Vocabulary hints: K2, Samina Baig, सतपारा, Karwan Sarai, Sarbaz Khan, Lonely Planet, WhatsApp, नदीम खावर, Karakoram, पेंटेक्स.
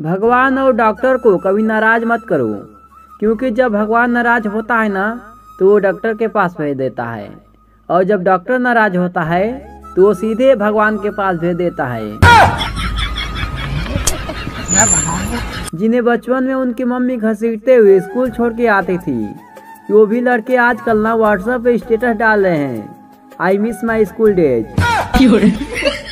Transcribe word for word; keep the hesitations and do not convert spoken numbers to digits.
भगवान और डॉक्टर को कभी नाराज मत करो, क्योंकि जब भगवान नाराज होता है ना तो वो डॉक्टर के पास भेज देता है, और जब डॉक्टर नाराज होता है तो वो सीधे भगवान के पास भेज देता है। जिन्हें बचपन में उनकी मम्मी घसीटते हुए स्कूल छोड़ के आती थी, वो भी लड़के आजकल ना व्हाट्सएप पे स्टेटस डाल रहे हैं, I miss my school days.